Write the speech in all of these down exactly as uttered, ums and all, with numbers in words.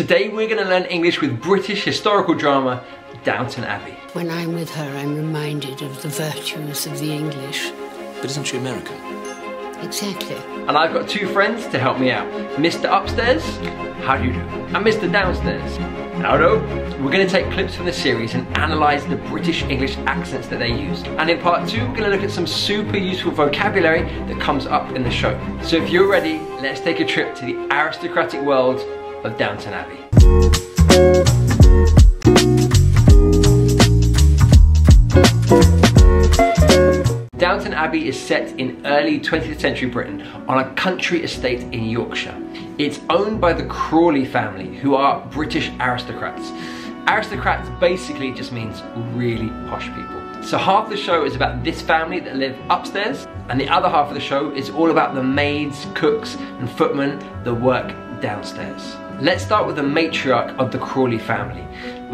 Today we're going to learn English with British historical drama Downton Abbey. When I'm with her, I'm reminded of the virtues of the English. But isn't she American? Exactly. And I've got two friends to help me out. Mister Upstairs, how do you do? And Mister Downstairs, how do? We're going to take clips from the series and analyse the British English accents that they use. And in part two, we're going to look at some super useful vocabulary that comes up in the show. So if you're ready, let's take a trip to the aristocratic world of Downton Abbey. Downton Abbey is set in early twentieth century Britain on a country estate in Yorkshire. It's owned by the Crawley family, who are British aristocrats. Aristocrats basically just means really posh people. So half the show is about this family that live upstairs, and the other half of the show is all about the maids, cooks and footmen that work downstairs. Let's start with the matriarch of the Crawley family,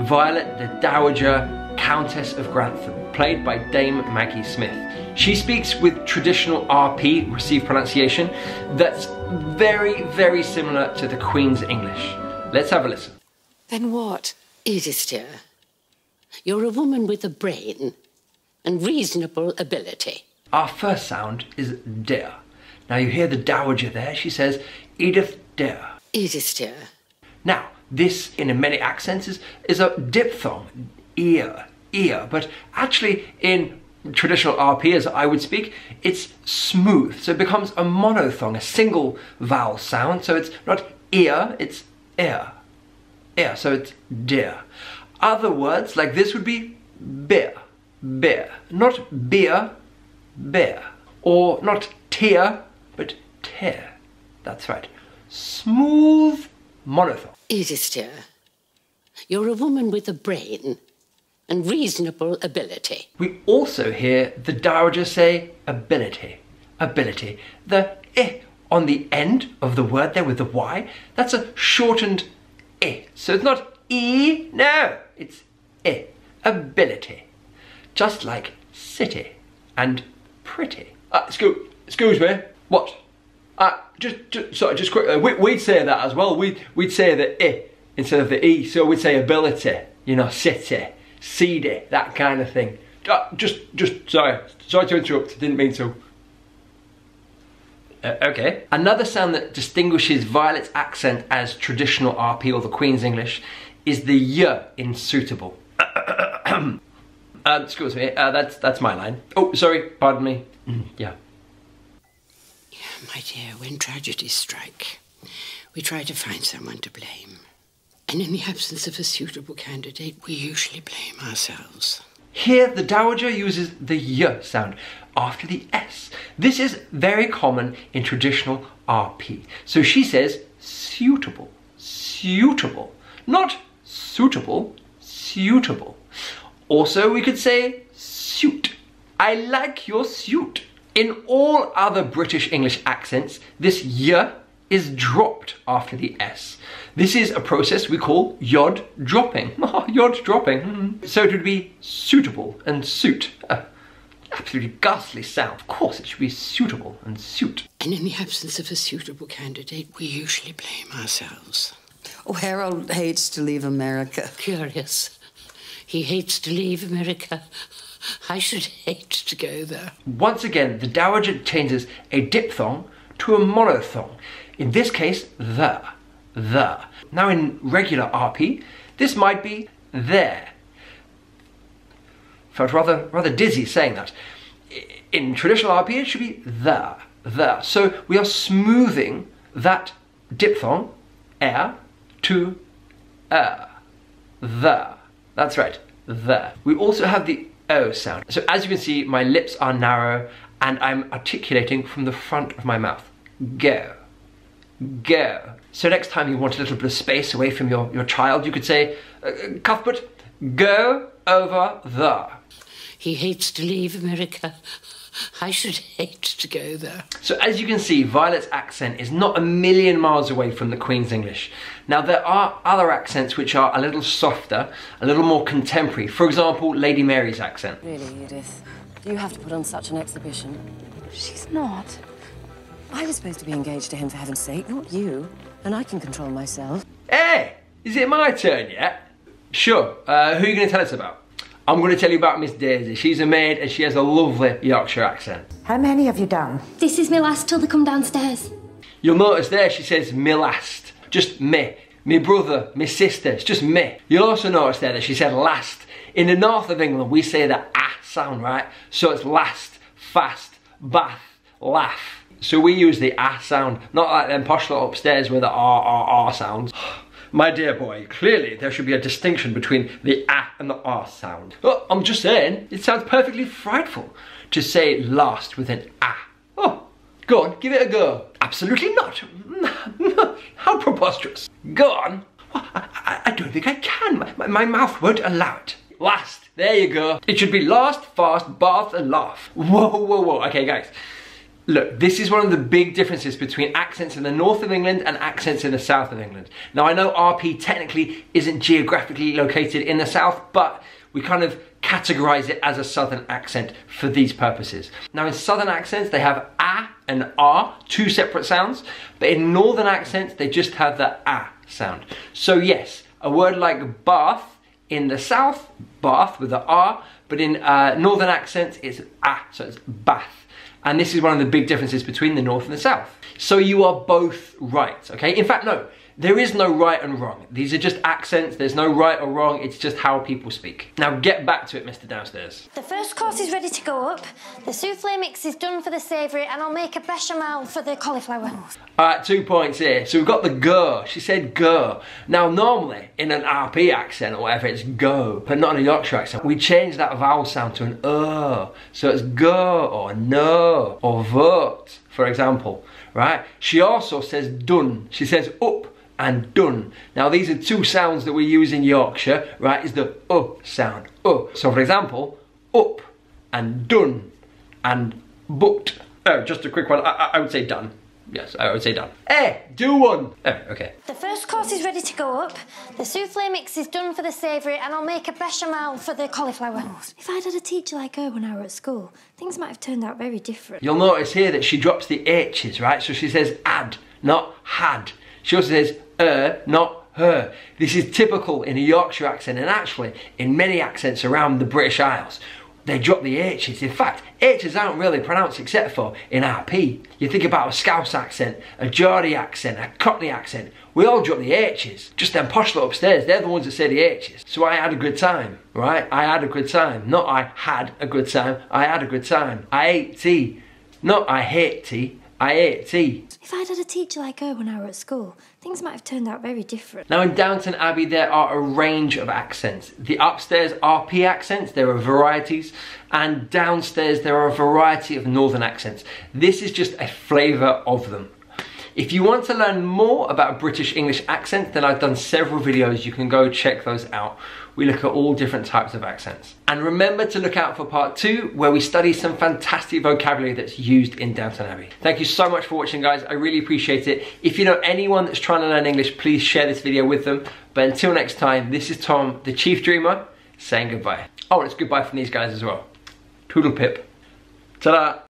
Violet the Dowager, Countess of Grantham, played by Dame Maggie Smith. She speaks with traditional R P, received pronunciation, that's very, very similar to the Queen's English. Let's have a listen. Then what? Edith, dear, you're a woman with a brain and reasonable ability. Our first sound is dear. Now you hear the dowager there, she says, Edith, dear. Edith, dear. Now, this, in many accents, is, is a diphthong, ear, ear, but actually in traditional R P, as I would speak, it's smooth, so it becomes a monophthong, a single vowel sound, so it's not ear, it's air, air, so it's dear. Other words like this would be beer, beer, not beer, beer, or not tear, but tear. That's right, smooth monophthong. Edith, dear, you're a woman with a brain and reasonable ability. We also hear the dowager say ability, ability. The eh on the end of the word there with the y, that's a shortened eh. So it's not e, no, it's eh, ability. Just like city and pretty. Uh, excuse, excuse me, what? Uh, just, just, sorry, just quick, uh, we, we'd say that as well. We'd, we'd say the eh instead of the e, so we'd say ability, you know, city. Seedy, that kind of thing. Uh, just, just, sorry. Sorry to interrupt, didn't mean to. Uh, okay. Another sound that distinguishes Violet's accent as traditional R P or the Queen's English is the y in suitable. uh, excuse me, uh, that's, that's my line. Oh, sorry, pardon me. Mm, yeah. yeah. My dear, when tragedies strike, we try to find someone to blame. And in the absence of a suitable candidate, we usually blame ourselves. Here, the dowager uses the y sound after the s. This is very common in traditional R P. So she says suitable, suitable, not suitable, suitable. Also, we could say suit. I like your suit. In all other British English accents, this y is dropped after the s. This is a process we call yod dropping. Yod dropping. Mm-hmm. So it would be suitable and suit. Uh, absolutely ghastly sound. Of course it should be suitable and suit. And in the absence of a suitable candidate, we usually blame ourselves. Oh, Harold hates to leave America. Curious. He hates to leave America. I should hate to go there. Once again, the dowager changes a diphthong to a monophthong. In this case, the, the. Now in regular R P, this might be there. Felt rather, rather dizzy saying that. In traditional R P, it should be the, the. So we are smoothing that diphthong, air, to er, the. That's right, the. We also have the o sound. So as you can see, my lips are narrow and I'm articulating from the front of my mouth. Go. Go. So next time you want a little bit of space away from your, your child, you could say, uh, Cuthbert, go over there. He hates to leave America. I should hate to go there. So as you can see, Violet's accent is not a million miles away from the Queen's English. Now there are other accents which are a little softer, a little more contemporary. For example, Lady Mary's accent. Really, Edith, you have to put on such an exhibition. She's not. I was supposed to be engaged to him, for heaven's sake, not you. And I can control myself. Hey! Is it my turn yet? Sure, uh, who are you going to tell us about? I'm going to tell you about Miss Daisy. She's a maid and she has a lovely Yorkshire accent. How many have you done? This is my last till they come downstairs. You'll notice there she says me last. Just me. Me brother, me sister, it's just me. You'll also notice there that she said last. In the north of England we say the ah sound, right? So it's last, fast, bath, laugh. So we use the ah sound, not like them posh lot upstairs with the r r r sounds. My dear boy, clearly there should be a distinction between the ah and the r sound. Oh, I'm just saying, it sounds perfectly frightful to say last with an ah. Oh, go on, give it a go. Absolutely not. How preposterous. Go on. Well, I, I, I don't think I can. My, my, my mouth won't allow it. Last. There you go. It should be last, fast, bath and laugh. Whoa, whoa, whoa. Okay, guys. Look, this is one of the big differences between accents in the north of England and accents in the south of England. Now, I know R P technically isn't geographically located in the south, but we kind of categorise it as a southern accent for these purposes. Now, in southern accents, they have ah and r, two separate sounds, but in northern accents, they just have the ah sound. So yes, a word like bath in the south, bath with the r, but in uh, northern accents, it's ah, so it's bath. And this is one of the big differences between the north and the south. So you are both right, okay? In fact, no, there is no right and wrong. These are just accents, there's no right or wrong, it's just how people speak. Now get back to it, Mister Downstairs. The first course is ready to go up, the souffle mix is done for the savoury, and I'll make a bechamel for the cauliflower. All right, two points here. So we've got the go, she said go. Now normally, in an R P accent or whatever, it's go, but not in a Yorkshire accent. We change that vowel sound to an er, so it's go or no. Or vote, for example, right? She also says done. She says up and done. Now these are two sounds that we use in Yorkshire, right? Is the up sound, up. So for example, up and done and but. Oh, just a quick one. I, I, I would say done. Yes, I would say done. Eh, do one. Oh, okay. The first course is ready to go up. The souffle mix is done for the savoury, and I'll make a bechamel for the cauliflower. If I'd had a teacher like her when I were at school, things might have turned out very different. You'll notice here that she drops the H's, right? So she says ad, not had. She also says er, not her. This is typical in a Yorkshire accent, and actually in many accents around the British Isles. They drop the H's. In fact, H's aren't really pronounced except for in R P. You think about a Scouse accent, a Geordie accent, a Cockney accent. We all drop the H's. Just them posh lot upstairs, they're the ones that say the H's. So I had a good time, right? I had a good time. Not I had a good time, I had a good time. I ate tea. Not I hate tea, I ate tea. If I'd had a teacher like her when I were at school, things might have turned out very different. Now in Downton Abbey there are a range of accents. The upstairs R P accents, there are varieties, and downstairs there are a variety of northern accents. This is just a flavour of them. If you want to learn more about British English accents, then I've done several videos, you can go check those out. We look at all different types of accents. And remember to look out for part two, where we study some fantastic vocabulary that's used in Downton Abbey. Thank you so much for watching, guys. I really appreciate it. If you know anyone that's trying to learn English, please share this video with them. But until next time, this is Tom, the Chief Dreamer, saying goodbye. Oh, and it's goodbye from these guys as well. Toodle pip. Ta-da.